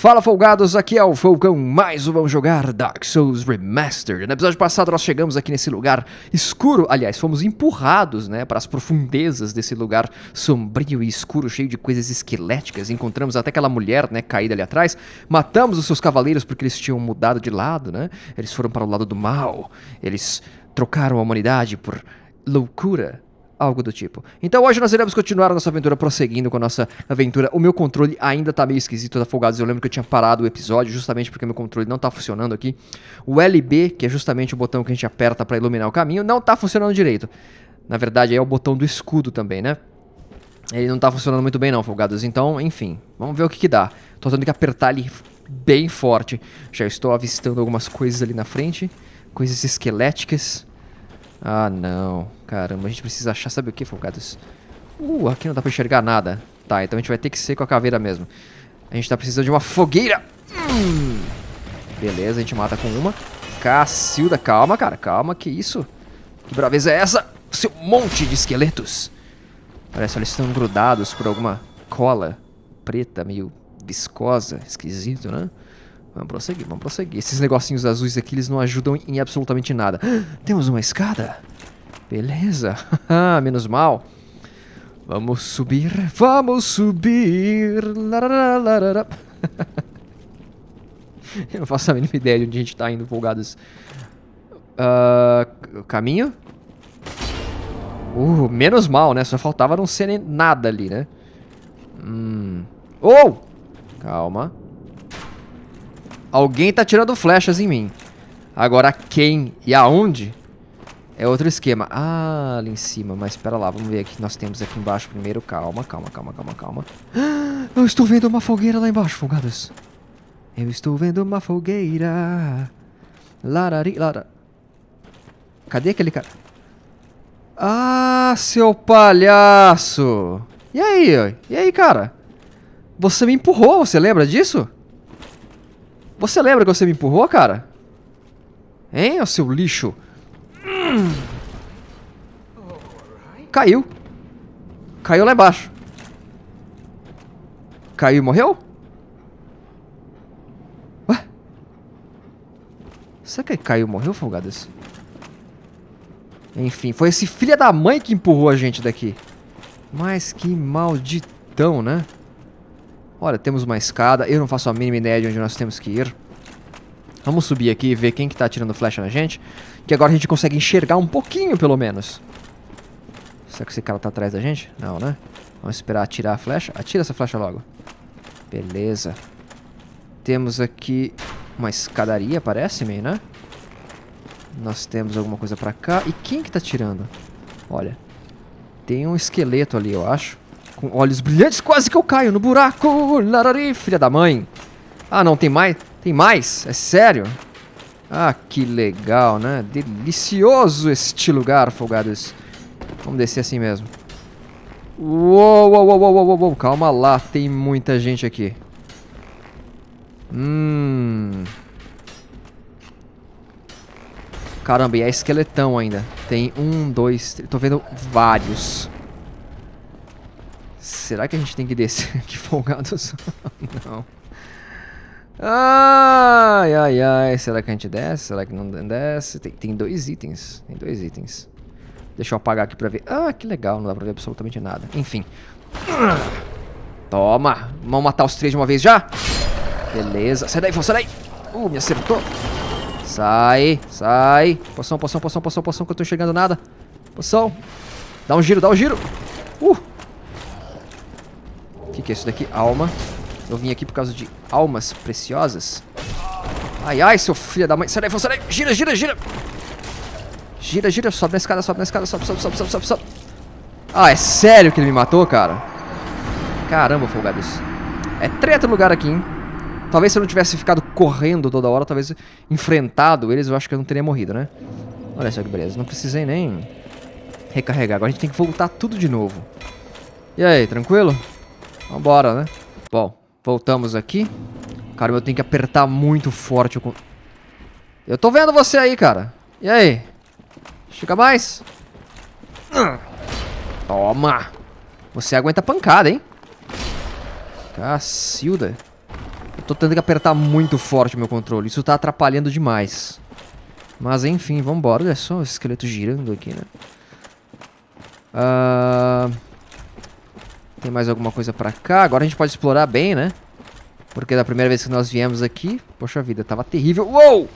Fala, folgados, aqui é o Falcão, mais um Vamos Jogar Dark Souls Remastered. No episódio passado nós chegamos aqui nesse lugar escuro, aliás, fomos empurrados, né, para as profundezas desse lugar sombrio e escuro, cheio de coisas esqueléticas. Encontramos até aquela mulher, né, caída ali atrás, matamos os seus cavaleiros porque eles tinham mudado de lado, né, eles foram para o lado do mal, eles trocaram a humanidade por loucura. Algo do tipo. Então hoje nós iremos continuar a nossa aventura, prosseguindo com a nossa aventura. O meu controle ainda tá meio esquisito, tá, folgados? Eu lembro que eu tinha parado o episódio justamente porque meu controle não tá funcionando aqui. O LB, que é justamente o botão que a gente aperta pra iluminar o caminho, não tá funcionando direito. Na verdade, aí é o botão do escudo também, né? Ele não tá funcionando muito bem não, folgados. Então, enfim, vamos ver o que que dá. Tô tendo que apertar ali bem forte. Já estou avistando algumas coisas ali na frente. Coisas esqueléticas. Ah, não. Caramba, a gente precisa achar... Sabe o que, folgados? Aqui não dá pra enxergar nada. Tá, então a gente vai ter que ser com a caveira mesmo. A gente tá precisando de uma fogueira. Beleza, a gente mata com uma. Cacilda, calma, cara. Calma, que isso? Que braveza é essa? Seu monte de esqueletos. Parece, eles estão grudados por alguma cola preta, meio viscosa. Esquisito, né? Vamos prosseguir, vamos prosseguir. Esses negocinhos azuis aqui, eles não ajudam em absolutamente nada. Temos uma escada. Beleza. Menos mal. Vamos subir. Vamos subir. Eu não faço a mínima ideia de onde a gente tá indo, folgados. Caminho? Menos mal, né? Só faltava não ser nem nada ali, né? Calma. Alguém tá tirando flechas em mim. Agora quem e aonde é outro esquema. Ah, ali em cima. Mas espera lá, vamos ver o que nós temos aqui embaixo primeiro. Calma, calma, calma, calma, calma. Eu estou vendo uma fogueira lá embaixo, folgados. Eu estou vendo uma fogueira. Cadê aquele cara? Ah, seu palhaço. E aí? E aí, cara? Você me empurrou, você lembra disso? Você lembra que você me empurrou, cara? Hein, ô seu lixo? Caiu. Caiu lá embaixo. Caiu e morreu? Ué? Será que caiu e morreu, folgados? Enfim, foi esse filho da mãe que empurrou a gente daqui. Mas que malditão, né? Olha, temos uma escada. Eu não faço a mínima ideia de onde nós temos que ir. Vamos subir aqui e ver quem que tá atirando flecha na gente. Que agora a gente consegue enxergar um pouquinho, pelo menos. Será que esse cara tá atrás da gente? Não, né? Vamos esperar atirar a flecha. Atira essa flecha logo. Beleza. Temos aqui uma escadaria, parece-me, né? Nós temos alguma coisa pra cá. E quem que tá atirando? Olha. Tem um esqueleto ali, eu acho. Com olhos brilhantes, quase que eu caio no buraco. Larari, filha da mãe. Ah, não, tem mais? Tem mais? É sério? Ah, que legal, né? Delicioso este lugar, folgados. Vamos descer assim mesmo. Uou. Calma lá, tem muita gente aqui. Caramba, e é esqueletão ainda. Tem um, dois, três. Tô vendo vários. Será que a gente tem que descer aqui, folgados? Não. Ai, ai, ai. Será que a gente desce? Será que não desce? Tem dois itens. Tem dois itens. Deixa eu apagar aqui pra ver. Ah, que legal. Não dá pra ver absolutamente nada. Enfim. Toma. Vamos matar os três de uma vez já? Beleza. Sai daí, sai daí. Me acertou. Sai, sai. Poção, poção, poção, poção, poção, que eu tô enxergando nada. Poção. Dá um giro, dá um giro. O que é isso daqui? Alma. Eu vim aqui por causa de almas preciosas. Ai, ai, seu filho da mãe. Sai daí, sai daí. Gira, gira, gira. Gira, gira. Sobe na escada, sobe na escada. Sobe, sobe, sobe, sobe, sobe, sobe. Ah, é sério que ele me matou, cara? Caramba, folgados. É treta o lugar aqui, hein? Talvez se eu não tivesse ficado correndo toda hora, talvez enfrentado eles, eu acho que eu não teria morrido, né? Olha só que beleza. Não precisei nem recarregar. Agora a gente tem que voltar tudo de novo. E aí, tranquilo? Vambora, né? Bom, voltamos aqui. Cara, eu tenho que apertar muito forte. Eu tô vendo você aí, cara. E aí? Chega mais. Toma. Você aguenta pancada, hein? Cacilda. tô tendo que apertar muito forte o meu controle. Isso tá atrapalhando demais. Mas enfim, vambora. Olha só o esqueleto girando aqui, né? Tem mais alguma coisa pra cá? Agora a gente pode explorar bem, né? Porque da primeira vez que nós viemos aqui... Poxa vida, tava terrível. Uou!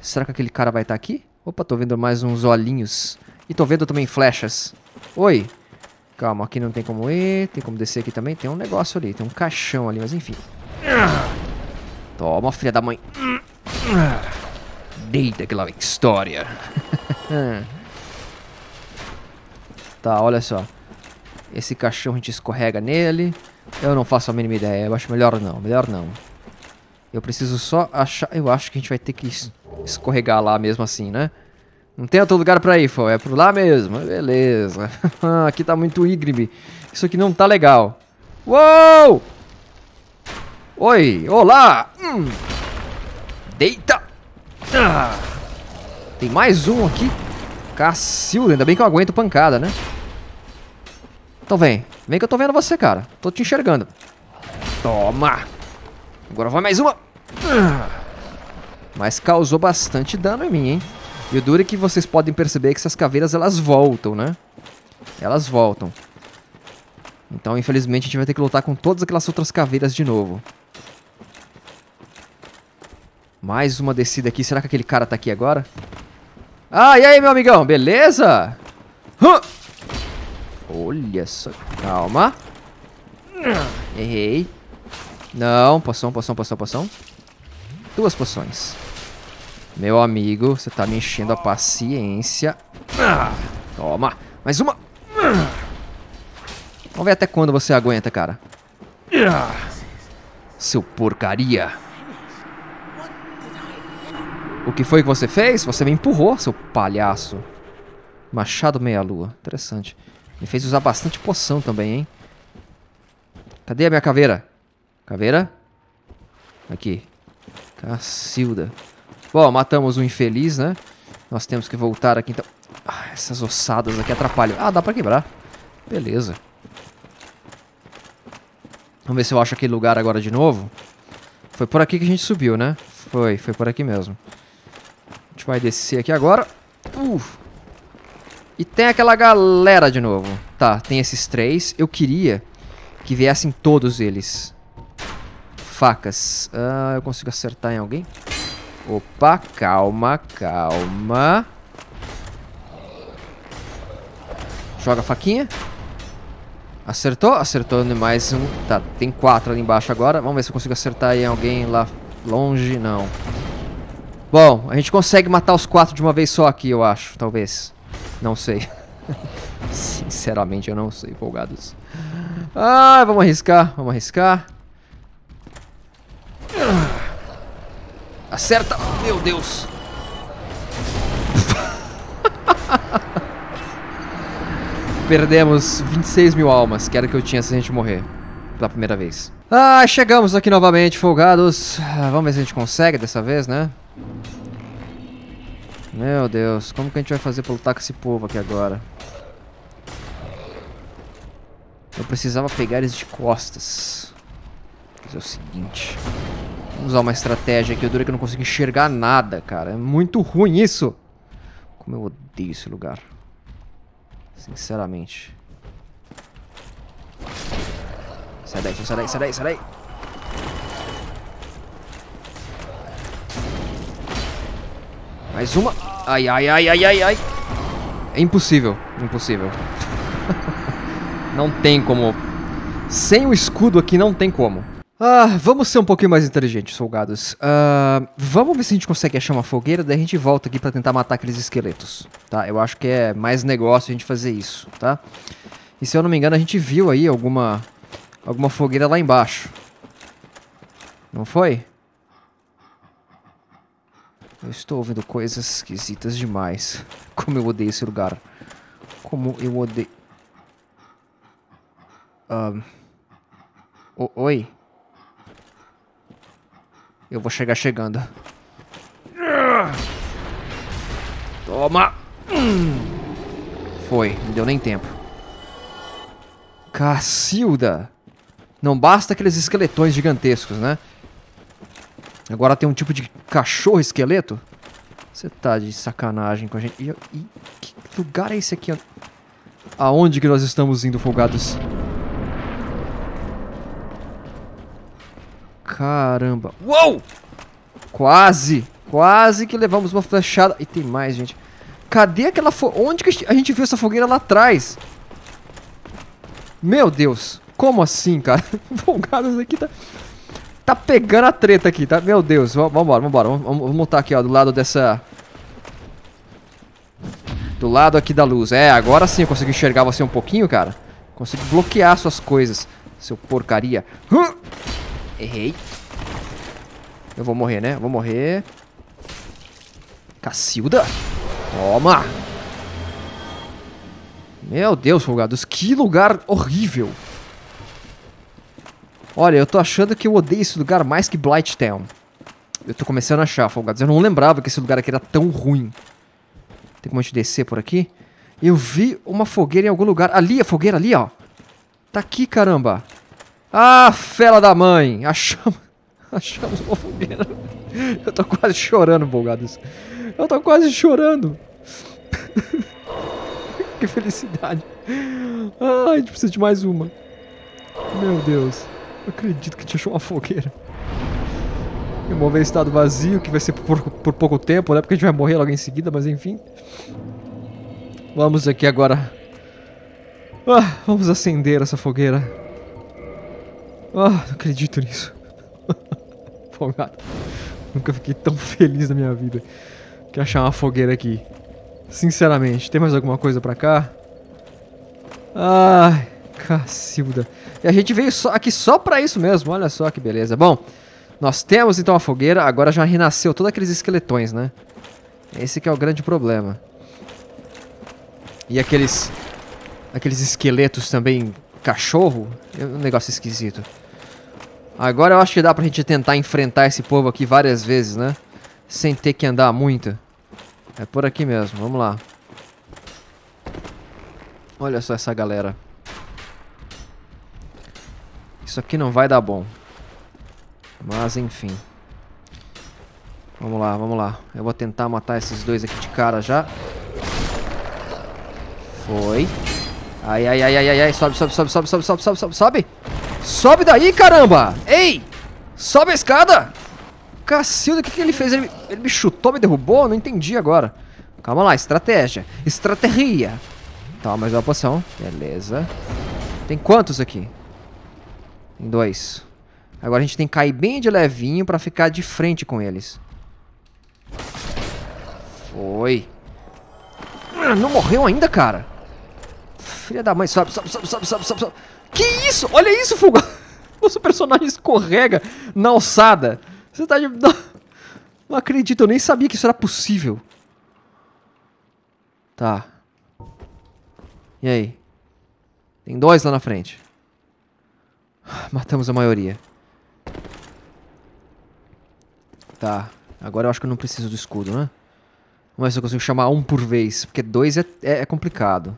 Será que aquele cara vai estar aqui? Opa, tô vendo mais uns olhinhos. E tô vendo também flechas. Oi! Calma, aqui não tem como ir. Tem como descer aqui também. Tem um negócio ali. Tem um caixão ali, mas enfim. Toma, filha da mãe. Deita aquela história. Tá, olha só. Esse caixão a gente escorrega nele. Eu não faço a mínima ideia. Eu acho melhor não, melhor não. Eu preciso só achar... Eu acho que a gente vai ter que escorregar lá mesmo assim, né? Não tem outro lugar pra ir, foi. É por lá mesmo. Beleza. Aqui tá muito íngreme. Isso aqui não tá legal. Uou! Oi! Olá! Deita! Tem mais um aqui. Cacilda. Ainda bem que eu aguento pancada, né? Então vem. Vem que eu tô vendo você, cara. Tô te enxergando. Toma! Agora vai mais uma. Mas causou bastante dano em mim, hein? E o duro é que vocês podem perceber que essas caveiras, elas voltam, né? Elas voltam. Então, infelizmente, a gente vai ter que lutar com todas aquelas outras caveiras de novo. Mais uma descida aqui. Será que aquele cara tá aqui agora? Ah, e aí, meu amigão? Beleza? Olha só. Calma. Errei. Não, poção, poção, poção, poção. 2 poções. Meu amigo, você tá me enchendo a paciência. Toma. Mais uma. Vamos ver até quando você aguenta, cara. Seu porcaria. O que foi que você fez? Você me empurrou, seu palhaço. Machado meia-lua. Interessante. Me fez usar bastante poção também, hein? Cadê a minha caveira? Caveira? Aqui. Cacilda. Bom, matamos um infeliz, né? Nós temos que voltar aqui, então... Ah, essas ossadas aqui atrapalham. Ah, dá pra quebrar. Beleza. Vamos ver se eu acho aquele lugar agora de novo. Foi por aqui que a gente subiu, né? Foi por aqui mesmo. A gente vai descer aqui agora. E tem aquela galera de novo. Tá, tem esses 3. Eu queria que viessem todos eles. Facas. Ah, eu consigo acertar em alguém? Opa, calma, calma. Joga a faquinha. Acertou, acertou mais um. Tá, tem 4 ali embaixo agora. Vamos ver se eu consigo acertar em alguém lá longe, não. Bom, a gente consegue matar os 4 de uma vez só aqui, eu acho, talvez. Não sei. Sinceramente, eu não sei, folgados. Ah, vamos arriscar, vamos arriscar. Acerta! Meu Deus! Perdemos 26.000 almas, que era o que eu tinha se a gente morrer pela primeira vez. Ah, chegamos aqui novamente, folgados. Vamos ver se a gente consegue dessa vez, né? Meu Deus, como que a gente vai fazer pra lutar com esse povo aqui agora? Eu precisava pegar eles de costas. Mas é o seguinte... Vamos usar uma estratégia aqui. Eu duro que eu não consigo enxergar nada, cara. É muito ruim isso. Como eu odeio esse lugar. Sinceramente. Sai daí, sai daí, sai daí, sai daí. Mais uma. Ai, ai, ai, ai, ai, ai. É impossível. Impossível. Não tem como. Sem o escudo aqui não tem como. Ah, vamos ser um pouquinho mais inteligentes, soldados. Vamos ver se a gente consegue achar uma fogueira. Daí a gente volta aqui pra tentar matar aqueles esqueletos, tá? Eu acho que é mais negócio a gente fazer isso, tá? E se eu não me engano, a gente viu aí alguma fogueira lá embaixo. Não foi? Eu estou ouvindo coisas esquisitas demais. Como eu odeio esse lugar. Como eu odeio... Oi? Eu vou chegar chegando. Toma! Foi, não deu nem tempo. Cacilda! Não basta aqueles esqueletões gigantescos, né? Agora tem um tipo de cachorro esqueleto? Você tá de sacanagem com a gente. E que lugar é esse aqui? Aonde que nós estamos indo, folgados? Caramba. Uou! Quase! Quase que levamos uma flechada. E tem mais, gente. Cadê aquela fogueira? Onde que a gente viu essa fogueira lá atrás? Meu Deus. Como assim, cara? Folgados aqui tá... Tá pegando a treta aqui, tá? Meu Deus, vambora, vambora. Vamos montar aqui, ó, do lado dessa... Do lado aqui da luz. É, agora sim eu consegui enxergar você um pouquinho, cara. Consegui bloquear suas coisas. Seu porcaria. Errei. Eu vou morrer, né? Vou morrer. Cacilda. Toma. Meu Deus, folgados. Que lugar horrível. Olha, eu tô achando que eu odeio esse lugar mais que Blighttown. Eu tô começando a achar, folgados. Eu não lembrava que esse lugar aqui era tão ruim. Tem como a gente descer por aqui? Eu vi uma fogueira em algum lugar. Ali, a fogueira ali, ó. Tá aqui, caramba. Ah, fela da mãe. Achamos uma fogueira. Eu tô quase chorando, folgados. Eu tô quase chorando. Que felicidade. Ah, a gente precisa de mais uma. Meu Deus. Eu acredito que a gente achou uma fogueira. Remover estado vazio, que vai ser por pouco tempo, né? Porque a gente vai morrer logo em seguida, mas enfim. Vamos aqui agora. Ah, vamos acender essa fogueira. Ah, não acredito nisso. Folgado. Nunca fiquei tão feliz na minha vida que achar uma fogueira aqui. Sinceramente, tem mais alguma coisa pra cá? Ai... Cacilda. E a gente veio aqui só pra isso mesmo, olha só que beleza. Bom, nós temos então a fogueira, agora já renasceu todos aqueles esqueletões, né? Esse que é o grande problema. E aqueles esqueletos também, cachorro, é um negócio esquisito. Agora eu acho que dá pra gente tentar enfrentar esse povo aqui várias vezes, né? Sem ter que andar muito. É por aqui mesmo, vamos lá. Olha só essa galera. Isso aqui não vai dar bom. Mas enfim. Vamos lá, vamos lá. Eu vou tentar matar esses dois aqui de cara já. Foi. Ai, ai, ai, ai, ai, ai. Sobe, sobe, sobe, sobe, sobe, sobe, sobe, sobe, sobe. Sobe daí, caramba. Ei, sobe a escada. Cacilda, o que ele fez? Ele me chutou, me derrubou? Não entendi agora. Calma lá, estratégia. Estratégia. Tá, mais uma poção. Beleza. Tem quantos aqui? Tem dois. Agora a gente tem que cair bem de levinho pra ficar de frente com eles. Foi. Não morreu ainda, cara. Filha da mãe, sobe, sobe, sobe, sobe, sobe, sobe. Que isso? Olha isso, Fuga. Nosso personagem escorrega na alçada. Você tá de... Não acredito, eu nem sabia que isso era possível. Tá. E aí? Tem dois lá na frente. Matamos a maioria. Tá. Agora eu acho que eu não preciso do escudo, né? Vamos ver se eu consigo chamar um por vez. Porque dois é complicado.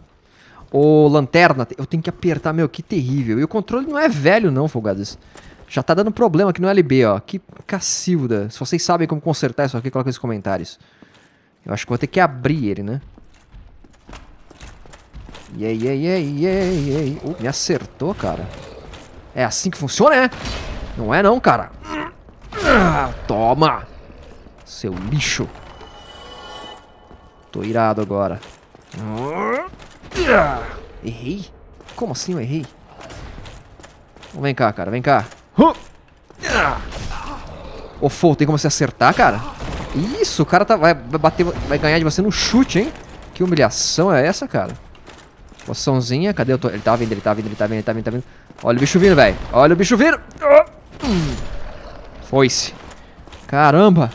Ô, lanterna. Eu tenho que apertar, meu. Que terrível. E o controle não é velho, não, folgados. Já tá dando problema aqui no LB, ó. Que cacilda. Se vocês sabem como consertar isso aqui, coloca nos comentários. Eu acho que vou ter que abrir ele, né? Yeah, yeah, yeah, yeah, yeah. Me acertou, cara. É assim que funciona, é? Não é não, cara. Toma. Seu lixo. Tô irado agora. Errei? Como assim eu errei? Vem cá, cara. Vem cá. Ô, Foul, tem como você acertar, cara? Isso, o cara tá, vai ganhar de você no chute, hein? Que humilhação é essa, cara? Poçãozinha. Cadê eu tô? Ele tá vindo, ele tá vindo, ele tá vindo, ele tá vindo, tá vindo. Olha o bicho vindo, velho. Olha o bicho vindo. Foi-se. Caramba.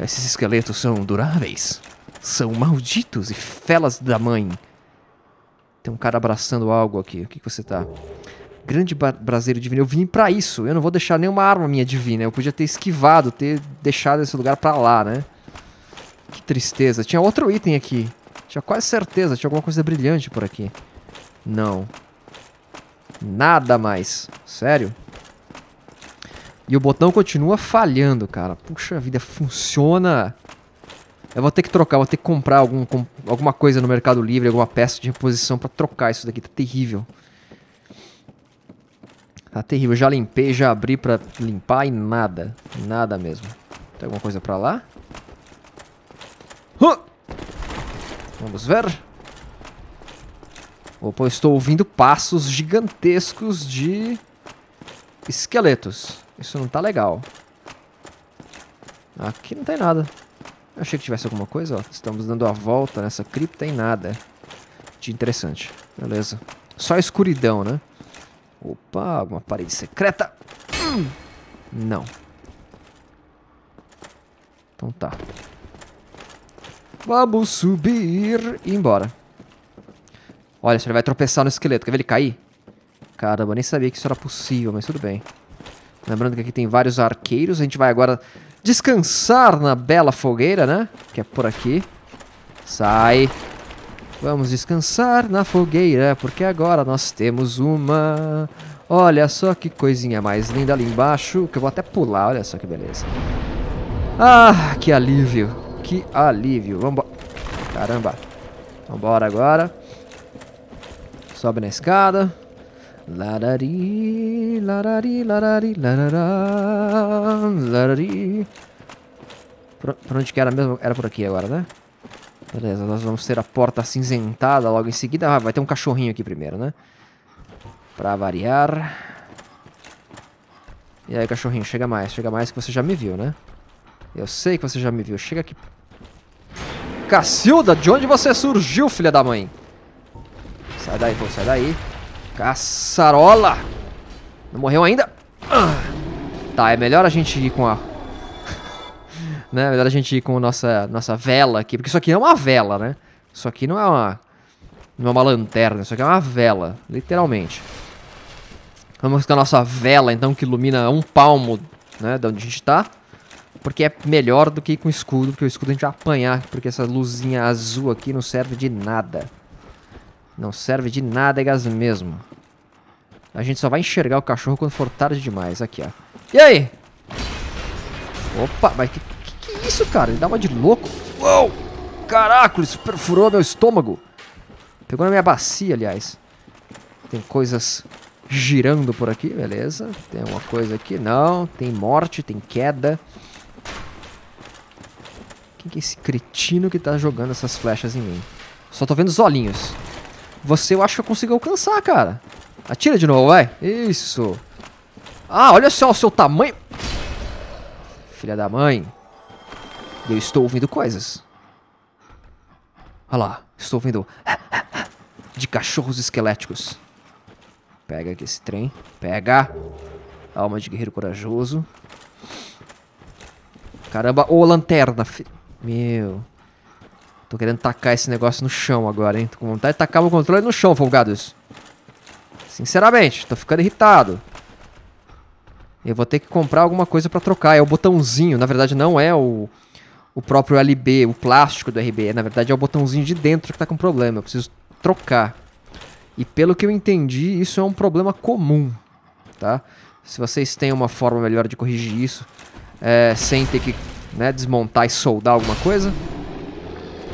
Esses esqueletos são duráveis. São malditos e felas da mãe. Tem um cara abraçando algo aqui. O que você tá? Grande braseiro divino. Eu vim pra isso. Eu não vou deixar nenhuma arma minha divina. Eu podia ter esquivado, ter deixado esse lugar pra lá, né? Que tristeza. Tinha outro item aqui. Tinha quase certeza. Tinha alguma coisa brilhante por aqui. Não. Nada mais. Sério? E o botão continua falhando, cara. Puxa vida, funciona. Eu vou ter que trocar, vou ter que comprar alguma coisa no Mercado Livre, alguma peça de reposição pra trocar isso daqui. Tá terrível. Tá terrível. Já limpei, já abri pra limpar e nada. Nada mesmo. Tem alguma coisa pra lá? Vamos ver. Opa, eu estou ouvindo passos gigantescos de esqueletos. Isso não tá legal. Aqui não tem nada. Eu achei que tivesse alguma coisa, ó. Estamos dando a volta nessa cripta e nada de interessante. Beleza. Só escuridão, né? Opa, alguma parede secreta. Não. Então tá. Vamos subir e ir embora. Olha, você vai tropeçar no esqueleto. Quer ver ele cair? Caramba, nem sabia que isso era possível, mas tudo bem. Lembrando que aqui tem vários arqueiros. A gente vai agora descansar na bela fogueira, né? Que é por aqui. Sai. Vamos descansar na fogueira, porque agora nós temos uma... Olha só que coisinha mais linda ali embaixo, que eu vou até pular. Olha só que beleza. Ah, que alívio. Que alívio. Vambora. Caramba. Vambora agora. Sobe na escada. Larari, larari, larari, larará, larari. Por onde que era mesmo? Era por aqui agora, né? Beleza, nós vamos ter a porta acinzentada logo em seguida. Ah, vai ter um cachorrinho aqui primeiro, né? Pra variar. E aí, cachorrinho, chega mais que você já me viu, né? Eu sei que você já me viu, chega aqui. Cacilda, de onde você surgiu, filha da mãe? Sai daí, pô, sai daí. Caçarola! Não morreu ainda? Tá, é melhor a gente ir com a... né? É melhor a gente ir com a nossa vela aqui. Porque isso aqui é uma vela, né? Isso aqui não é uma... Não é uma lanterna. Isso aqui é uma vela. Literalmente. Vamos com a nossa vela, então, que ilumina um palmo, né? De onde a gente tá. Porque é melhor do que ir com o escudo. Porque o escudo a gente vai apanhar. Porque essa luzinha azul aqui não serve de nada. Não serve de nádegas mesmo. A gente só vai enxergar o cachorro quando for tarde demais. Aqui, ó. E aí? Opa, mas que é isso, cara? Ele dá uma de louco. Uou! Caraca, isso perfurou meu estômago. Pegou na minha bacia, aliás. Tem coisas girando por aqui, beleza. Tem alguma coisa aqui? Não. Tem morte, tem queda. Quem que é esse cretino que tá jogando essas flechas em mim? Só tô vendo os olhinhos. Você, eu acho que eu consigo alcançar, cara. Atira de novo, vai. Isso. Ah, olha só o seu tamanho. Filha da mãe. Eu estou ouvindo coisas. Olha lá. Estou ouvindo... de cachorros esqueléticos. Pega aqui esse trem. Pega. Alma de guerreiro corajoso. Caramba. Ô, lanterna. Meu... Tô querendo tacar esse negócio no chão agora, hein? Tô com vontade de tacar o controle no chão, folgados. Sinceramente, tô ficando irritado. Eu vou ter que comprar alguma coisa pra trocar. É o botãozinho. Na verdade, não é o próprio LB, o plástico do RB. Na verdade, é o botãozinho de dentro que tá com problema. Eu preciso trocar. E pelo que eu entendi, isso é um problema comum, tá? Se vocês têm uma forma melhor de corrigir isso, sem ter que, né, desmontar e soldar alguma coisa...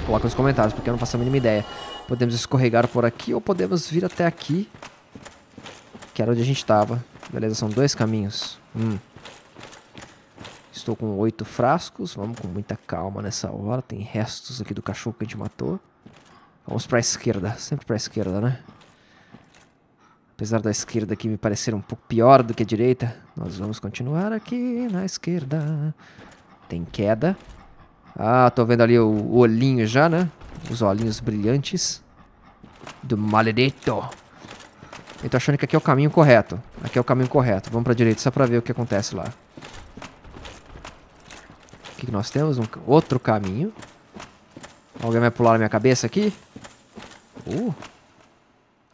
Coloca nos comentários, porque eu não faço a mínima ideia. Podemos escorregar por aqui ou podemos vir até aqui, que era onde a gente tava. Beleza, são dois caminhos. Estou com 8 frascos. Vamos com muita calma nessa hora. Tem restos aqui do cachorro que a gente matou. Vamos pra esquerda. Sempre pra esquerda, né? Apesar da esquerda aqui me parecer um pouco pior do que a direita, nós vamos continuar aqui na esquerda. Tem queda. Ah, tô vendo ali o olhinho já, né? Os olhinhos brilhantes do maledetto. Eu tô achando que aqui é o caminho correto. Aqui é o caminho correto. Vamos pra direita só pra ver o que acontece lá. O que nós temos? Outro caminho. Alguém vai pular na minha cabeça aqui?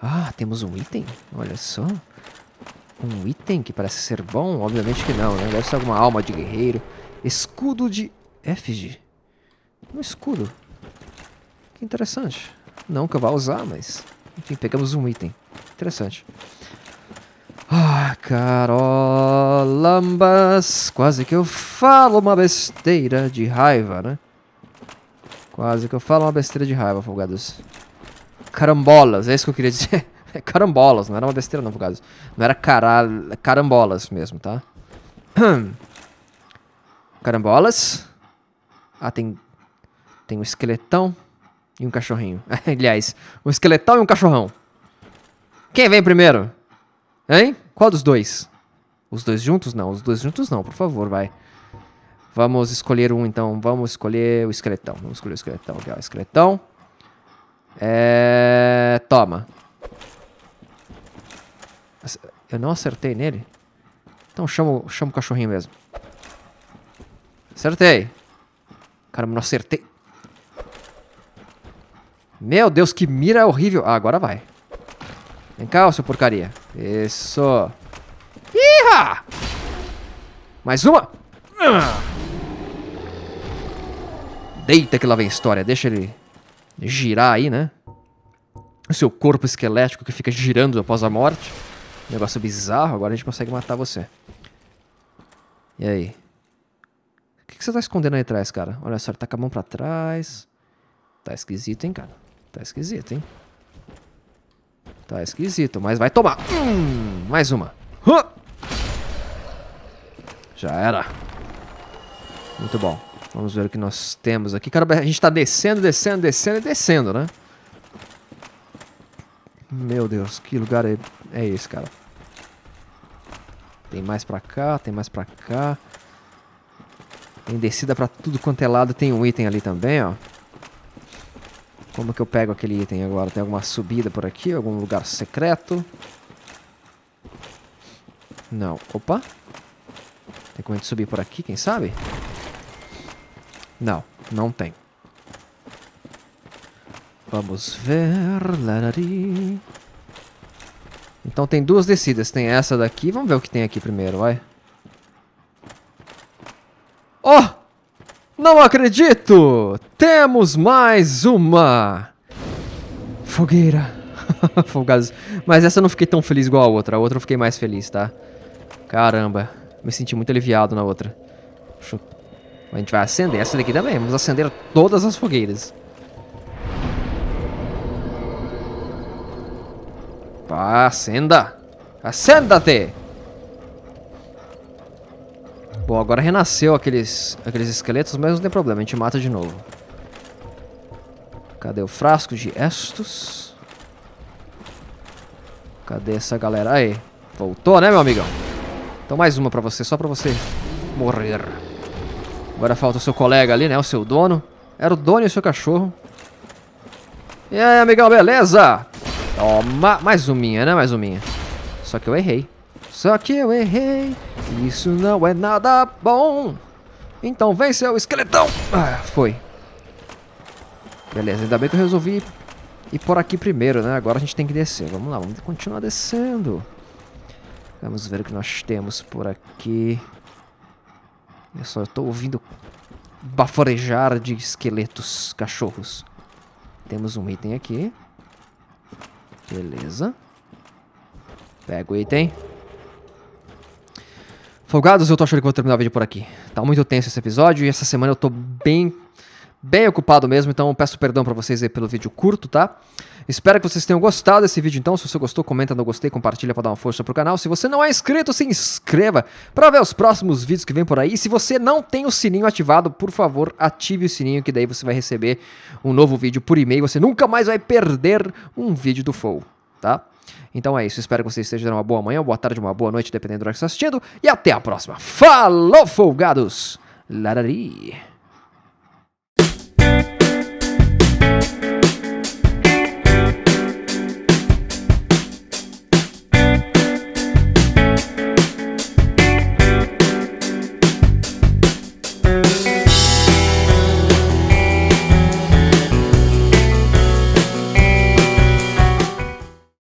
Ah, temos um item. Olha só. Um item que parece ser bom. Obviamente que não, né? Deve ser alguma alma de guerreiro. Escudo de efígie. Um escudo. Que interessante. Não que eu vá usar, mas... Enfim, pegamos um item. Interessante. Ah, carolambas. Quase que eu falo uma besteira de raiva, né? Quase que eu falo uma besteira de raiva, folgados. Carambolas, é isso que eu queria dizer. Carambolas, não era uma besteira não, folgados. Não era carambolas mesmo, tá? Carambolas. Ah, tem um esqueletão e um cachorrinho. Aliás, um esqueletão e um cachorrão. Quem vem primeiro? Hein? Qual dos dois? Os dois juntos? Não, os dois juntos não, por favor, vai. Vamos escolher um então, vamos escolher o esqueletão. Vamos escolher o esqueletão, aqui ó, esqueletão. É... toma. Eu não acertei nele? Então chama o cachorrinho mesmo. Acertei. Caramba, não acertei. Meu Deus, que mira horrível. Ah, agora vai. Vem cá, seu porcaria. Isso. Iha! Mais uma. Deita que lá vem história. Deixa ele girar aí, né? O seu corpo esquelético que fica girando após a morte. Negócio bizarro. Agora a gente consegue matar você. E aí? O que você tá escondendo aí atrás, cara? Olha só, ele tá com a mão pra trás. Tá esquisito, hein, cara? Tá esquisito, hein? Tá esquisito, mas vai tomar. Mais uma. Já era. Muito bom. Vamos ver o que nós temos aqui. Cara, a gente tá descendo, descendo, descendo e descendo, né? Meu Deus, que lugar é esse, cara? Tem mais pra cá, tem mais pra cá. Tem descida pra tudo quanto é lado. Tem um item ali também, ó. Como que eu pego aquele item agora? Tem alguma subida por aqui? Algum lugar secreto? Não. Opa. Tem como a gente subir por aqui, quem sabe? Não. Não tem. Vamos ver... Então tem duas descidas. Tem essa daqui. Vamos ver o que tem aqui primeiro, vai. Oh! Não acredito! Temos mais uma fogueira. Folgados. Mas essa eu não fiquei tão feliz igual a outra. A outra eu fiquei mais feliz, tá? Caramba. Me senti muito aliviado na outra. A gente vai acender essa daqui também. Vamos acender todas as fogueiras. Pá, acenda! Acenda-te! Bom, agora renasceu aqueles esqueletos, mas não tem problema, a gente mata de novo. Cadê o frasco de Estus? Cadê essa galera? Aí, voltou, né, meu amigão? Então mais uma pra você, só pra você morrer. Agora falta o seu colega ali, né, o seu dono. Era o dono e o seu cachorro. E aí, amigão, beleza? Toma, mais uminha, né, mais uminha. Só que eu errei. Só que eu errei. Isso não é nada bom. Então vem, seu esqueletão. Ah, foi. Beleza, ainda bem que eu resolvi ir por aqui primeiro, né? Agora a gente tem que descer. Vamos lá, vamos continuar descendo. Vamos ver o que nós temos por aqui. Eu só estou ouvindo bafarejar de esqueletos, cachorros. Temos um item aqui. Beleza. Pega o item. Folgados, eu tô achando que vou terminar o vídeo por aqui. Tá muito tenso esse episódio e essa semana eu tô bem ocupado mesmo, então eu peço perdão pra vocês aí pelo vídeo curto, tá? Espero que vocês tenham gostado desse vídeo, então. Se você gostou, comenta no gostei, compartilha pra dar uma força pro canal. Se você não é inscrito, se inscreva pra ver os próximos vídeos que vem por aí. Se você não tem o sininho ativado, por favor, ative o sininho, que daí você vai receber um novo vídeo por e-mail. Você nunca mais vai perder um vídeo do Foul, tá? Então é isso, espero que vocês estejam dando uma boa manhã, uma boa tarde, uma boa noite, dependendo do que você está assistindo. E até a próxima. Falou, folgados! Larari!